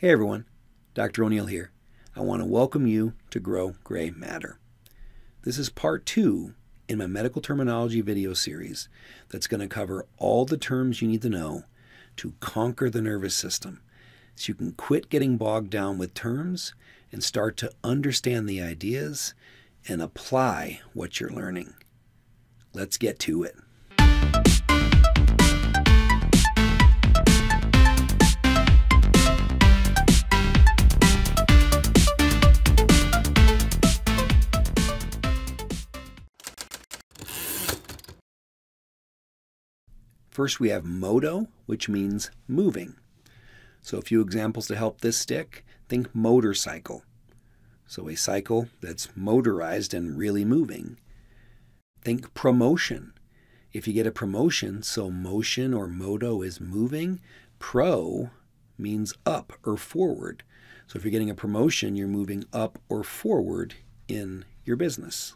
Hey everyone, Dr. O'Neill here. I want to welcome you to Grow Gray Matter. This is part two in my medical terminology video series that's going to cover all the terms you need to know to conquer the nervous system so you can quit getting bogged down with terms and start to understand the ideas and apply what you're learning. Let's get to it. First, we have moto, which means moving. So a few examples to help this stick. Think motorcycle. So a cycle that's motorized and really moving. Think promotion. If you get a promotion, so motion or moto is moving. Pro means up or forward. So if you're getting a promotion, you're moving up or forward in your business.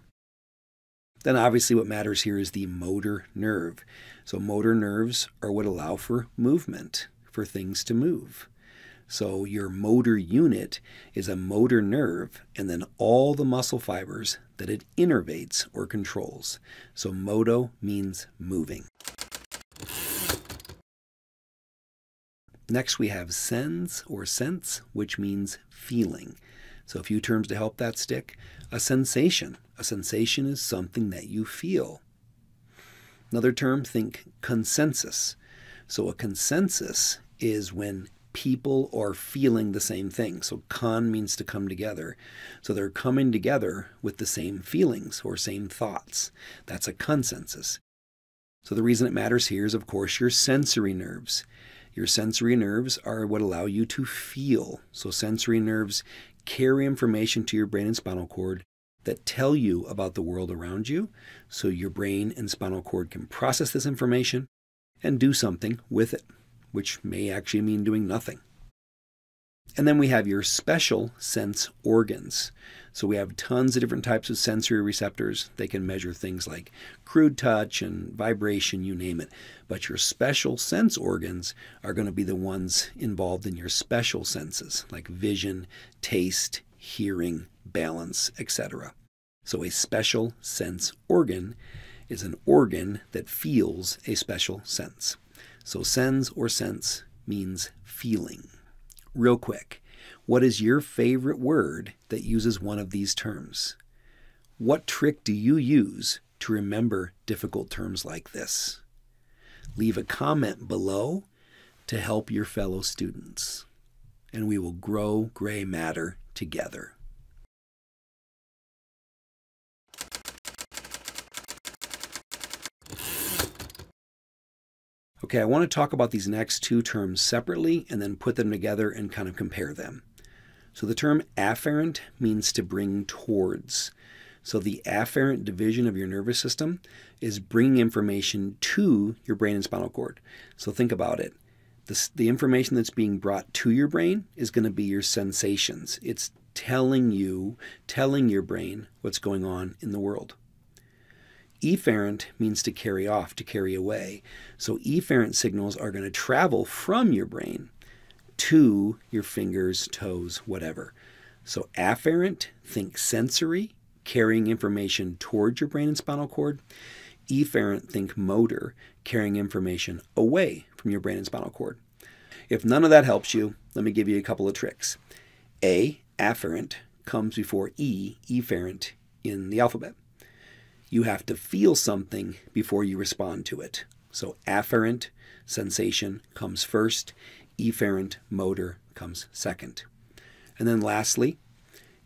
Then obviously what matters here is the motor nerve. So motor nerves are what allow for movement, for things to move. So your motor unit is a motor nerve and then all the muscle fibers that it innervates or controls. So moto means moving. Next we have sens or sense, which means feeling. So a few terms to help that stick. A sensation. A sensation is something that you feel. Another term, think consensus. So a consensus is when people are feeling the same thing. So con means to come together. So they're coming together with the same feelings or same thoughts. That's a consensus. So the reason it matters here is, of course, your sensory nerves. Your sensory nerves are what allow you to feel. So sensory nerves carry information to your brain and spinal cord that tell you about the world around you, so your brain and spinal cord can process this information and do something with it, which may actually mean doing nothing. And then we have your special sense organs. So we have tons of different types of sensory receptors. They can measure things like crude touch and vibration, you name it. But your special sense organs are going to be the ones involved in your special senses, like vision, taste, hearing, balance, etc. So a special sense organ is an organ that feels a special sense. So sens or sense means feeling. Real quick, what is your favorite word that uses one of these terms? What trick do you use to remember difficult terms like this? Leave a comment below to help your fellow students, and we will grow gray matter together. Okay, I want to talk about these next two terms separately and then put them together and kind of compare them. So the term afferent means to bring towards. So the afferent division of your nervous system is bringing information to your brain and spinal cord. So think about it. The information that's being brought to your brain is going to be your sensations. It's telling your brain what's going on in the world. Efferent means to carry off, to carry away. So efferent signals are going to travel from your brain to your fingers, toes, whatever. So afferent, think sensory, carrying information towards your brain and spinal cord. Efferent, think motor, carrying information away from your brain and spinal cord. If none of that helps you, let me give you a couple of tricks. A, afferent, comes before E, efferent, in the alphabet. You have to feel something before you respond to it. So afferent, sensation, comes first. Efferent, motor, comes second. And then lastly,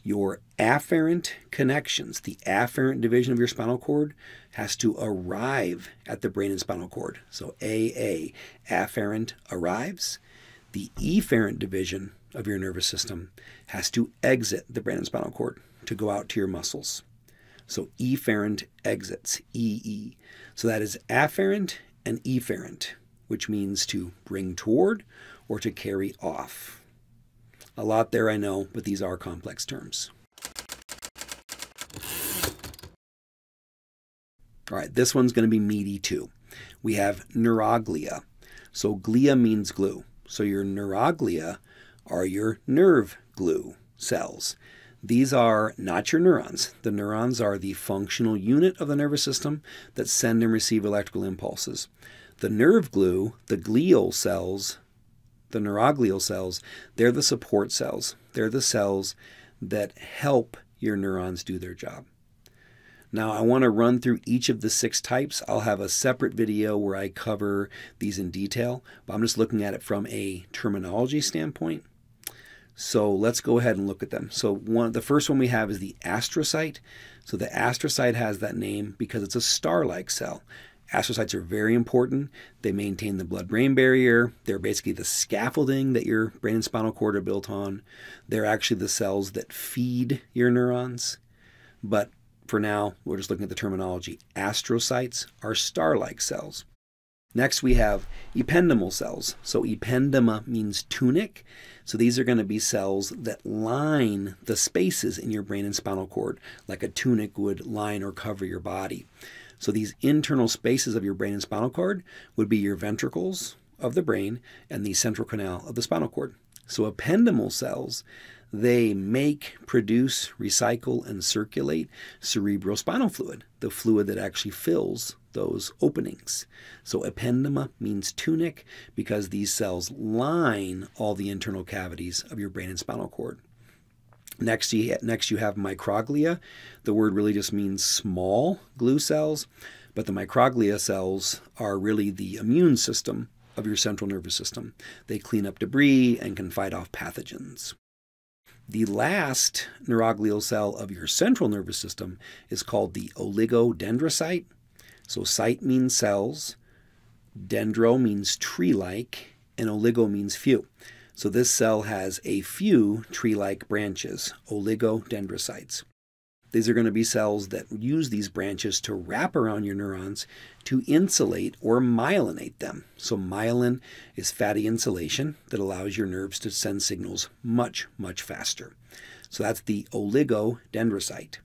your afferent connections, the afferent division of your spinal cord, has to arrive at the brain and spinal cord. So AA, afferent, arrives. The efferent division of your nervous system has to exit the brain and spinal cord to go out to your muscles. So efferent exits, EE. So that is afferent and efferent, which means to bring toward or to carry off. A lot there, I know, but these are complex terms. All right, this one's going to be meaty too. We have neuroglia. So glia means glue. So your neuroglia are your nerve glue cells. These are not your neurons. The neurons are the functional unit of the nervous system that send and receive electrical impulses. The nerve glue, the glial cells, the neuroglial cells, they're the support cells. They're the cells that help your neurons do their job. Now, I want to run through each of the 6 types. I'll have a separate video where I cover these in detail, but I'm just looking at it from a terminology standpoint. So let's go ahead and look at them. So the first one we have is the astrocyte. So the astrocyte has that name because it's a star-like cell. Astrocytes are very important. They maintain the blood-brain barrier. They're basically the scaffolding that your brain and spinal cord are built on. They're actually the cells that feed your neurons. But for now, we're just looking at the terminology. Astrocytes are star-like cells. Next, we have ependymal cells. So ependyma means tunic. So these are going to be cells that line the spaces in your brain and spinal cord, like a tunic would line or cover your body. So these internal spaces of your brain and spinal cord would be your ventricles of the brain and the central canal of the spinal cord. So ependymal cells, they make, produce, recycle, and circulate cerebrospinal fluid, the fluid that actually fills those openings. So ependyma means tunic because these cells line all the internal cavities of your brain and spinal cord. Next you have microglia. The word really just means small glue cells, but the microglia cells are really the immune system of your central nervous system. They clean up debris and can fight off pathogens. The last neuroglial cell of your central nervous system is called the oligodendrocyte. So cyte means cells, dendro means tree-like, and oligo means few. So this cell has a few tree-like branches, oligodendrocytes. These are going to be cells that use these branches to wrap around your neurons to insulate or myelinate them. So myelin is fatty insulation that allows your nerves to send signals much, much faster. So that's the oligodendrocyte.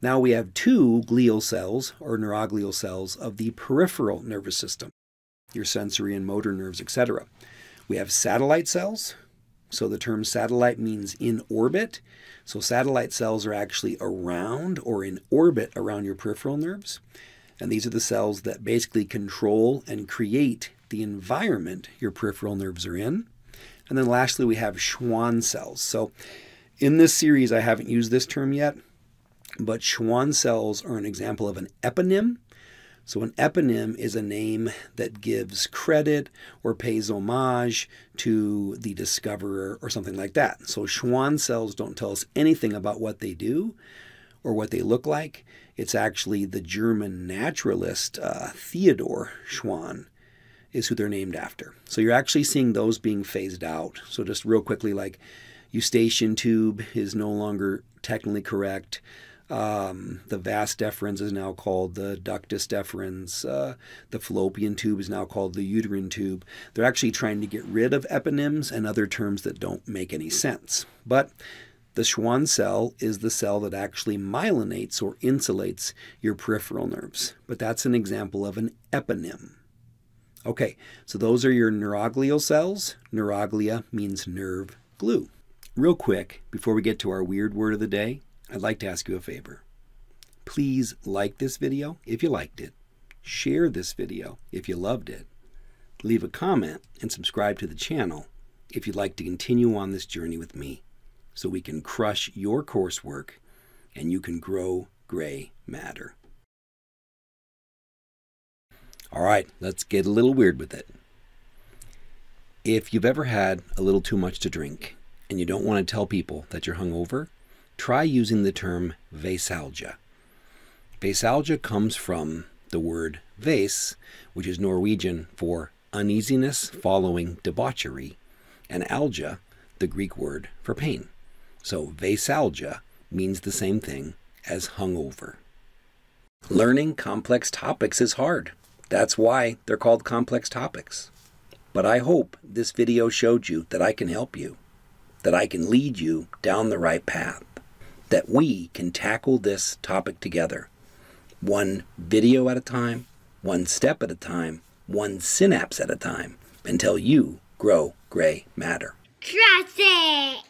Now we have 2 glial cells or neuroglial cells of the peripheral nervous system, your sensory and motor nerves, etc. We have satellite cells. So the term satellite means in orbit. So satellite cells are actually around or in orbit around your peripheral nerves. And these are the cells that basically control and create the environment your peripheral nerves are in. And then lastly, we have Schwann cells. So in this series, I haven't used this term yet, but Schwann cells are an example of an eponym. So an eponym is a name that gives credit or pays homage to the discoverer or something like that. So Schwann cells don't tell us anything about what they do or what they look like. It's actually the German naturalist Theodor Schwann is who they're named after. So you're actually seeing those being phased out. So just real quickly, like eustachian tube is no longer technically correct. The vas deferens is now called the ductus deferens. The fallopian tube is now called the uterine tube. They're actually trying to get rid of eponyms and other terms that don't make any sense. But the Schwann cell is the cell that actually myelinates or insulates your peripheral nerves. But that's an example of an eponym. Okay, so those are your neuroglial cells. Neuroglia means nerve glue. Real quick, before we get to our weird word of the day, I'd like to ask you a favor. Please like this video if you liked it, share this video if you loved it, leave a comment, and subscribe to the channel if you'd like to continue on this journey with me so we can crush your coursework and you can grow gray matter. All right, let's get a little weird with it. If you've ever had a little too much to drink and you don't want to tell people that you're hungover, try using the term vasalgia. Vasalgia comes from the word vas, which is Norwegian for uneasiness following debauchery, and algia, the Greek word for pain. So vasalgia means the same thing as hungover. Learning complex topics is hard. That's why they're called complex topics. But I hope this video showed you that I can help you, that I can lead you down the right path, that we can tackle this topic together, one video at a time, one step at a time, one synapse at a time, until you grow gray matter. Cross it.